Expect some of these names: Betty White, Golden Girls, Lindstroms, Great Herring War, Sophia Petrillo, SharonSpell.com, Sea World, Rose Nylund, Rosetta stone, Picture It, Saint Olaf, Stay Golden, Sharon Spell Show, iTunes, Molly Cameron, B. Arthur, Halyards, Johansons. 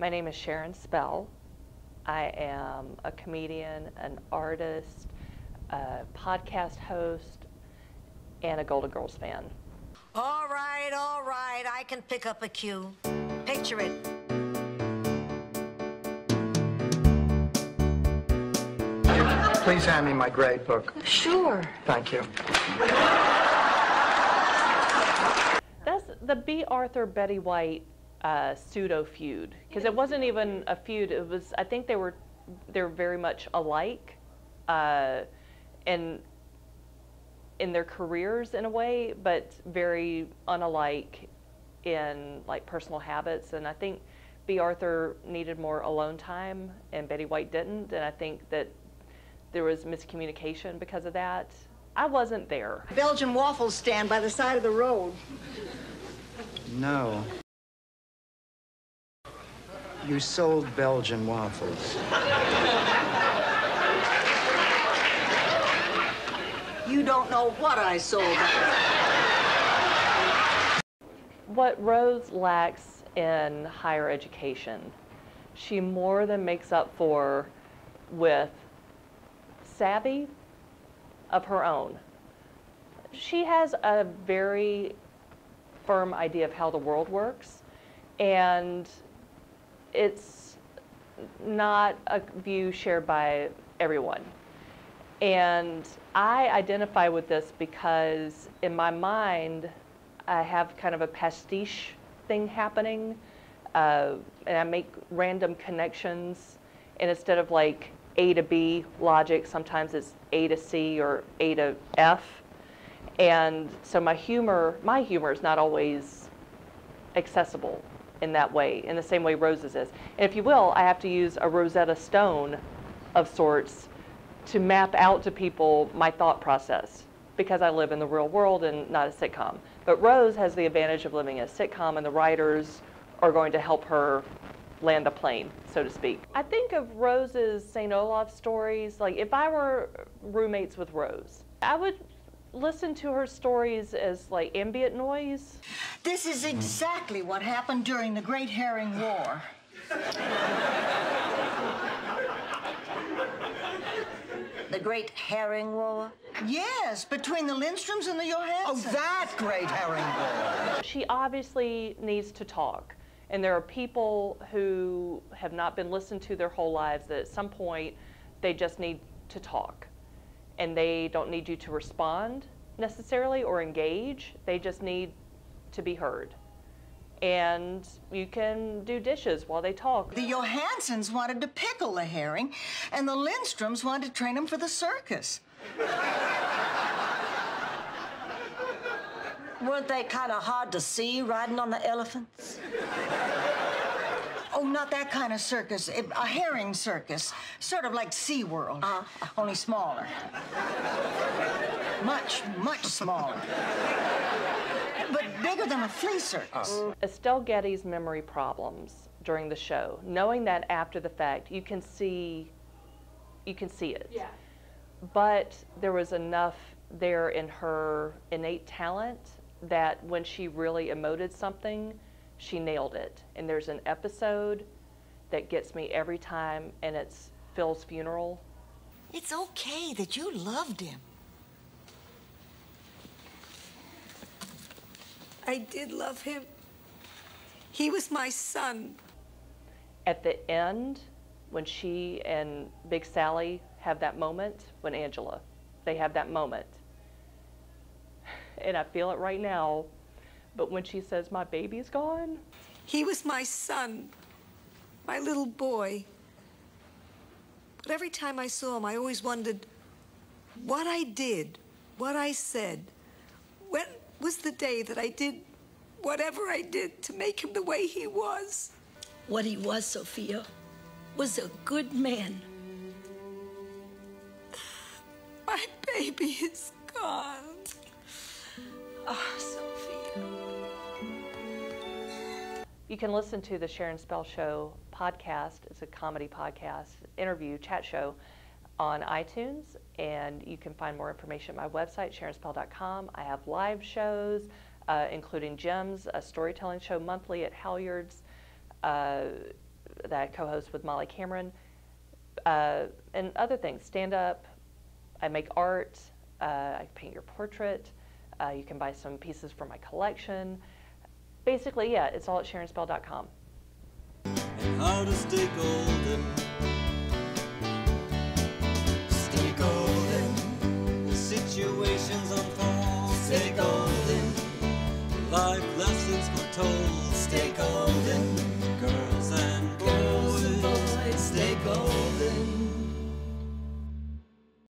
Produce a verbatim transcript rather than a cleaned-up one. My name is Sharon Spell. I am a comedian, an artist, a podcast host, and a Golden Girls fan. All right, all right, I can pick up a cue. Picture it. Please hand me my grade book. Sure. Thank you. That's the B. Arthur, Betty White uh, pseudo feud, because it wasn't even a feud. It was, I think they were, they're very much alike, uh, and in their careers in a way, but very unalike in like personal habits. And I think B. Arthur needed more alone time, and Betty White didn't. And I think that there was miscommunication because of that. I wasn't there. Belgian waffles stand by the side of the road. No. You sold Belgian waffles. You don't know what I sold. What Rose lacks in higher education, she more than makes up for with savvy of her own. She has a very firm idea of how the world works, and it's not a view shared by everyone. And I identify with this because in my mind, I have kind of a pastiche thing happening, uh, and I make random connections, and instead of like A to B logic, sometimes it's A to C or A to F. And so my humor, my humor is not always accessible in that way, in the same way Rose's is. And if you will, I have to use a Rosetta stone of sorts to map out to people my thought process, because I live in the real world and not a sitcom. But Rose has the advantage of living in a sitcom, and the writers are going to help her land a plane, so to speak. I think of Rose's Saint Olaf stories, like if I were roommates with Rose, I would listen to her stories as like ambient noise. This is exactly what happened during the Great Herring War. The Great Herring War? Yes, between the Lindstroms and the Johansons. Oh, that Great Herring War. She obviously needs to talk. And there are people who have not been listened to their whole lives that at some point they just need to talk. And they don't need you to respond necessarily or engage. They just need to be heard. And you can do dishes while they talk. The Johansons wanted to pickle the herring, and the Lindstroms wanted to train them for the circus. Weren't they kind of hard to see riding on the elephants? Oh, not that kind of circus, a herring circus, sort of like Sea World, uh, only smaller. Much, much smaller. But bigger than a flea circus. Uh. Estelle Getty's memory problems during the show, knowing that after the fact, you can see, you can see it. Yeah. But there was enough there in her innate talent that when she really emoted something, she nailed it. And there's an episode that gets me every time, and it's Phil's funeral. It's okay that you loved him. I did love him. He was my son. At the end, when she and Big Sally have that moment, when Angela, they have that moment, and I feel it right now, but when she says, my baby's gone. He was my son, my little boy. But every time I saw him, I always wondered what I did, what I said. When was the day that I did whatever I did to make him the way he was? What he was, Sophia, was a good man. My baby is gone. Oh, Sophia. You can listen to the Sharon Spell Show podcast. It's a comedy podcast, interview, chat show on iTunes, and you can find more information at my website, Sharon Spell dot com. I have live shows, uh, including Gems, a storytelling show monthly at Halyards, uh, that I co-host with Molly Cameron, uh, and other things. Stand up, I make art, uh, I paint your portrait, uh, you can buy some pieces from my collection. Basically, yeah, it's all at Sharon Spell dot com. And how to stay golden. Stay golden. The situations unfold. Stay golden. Life lessons were told. Stay golden. Girls and boys. Stay golden.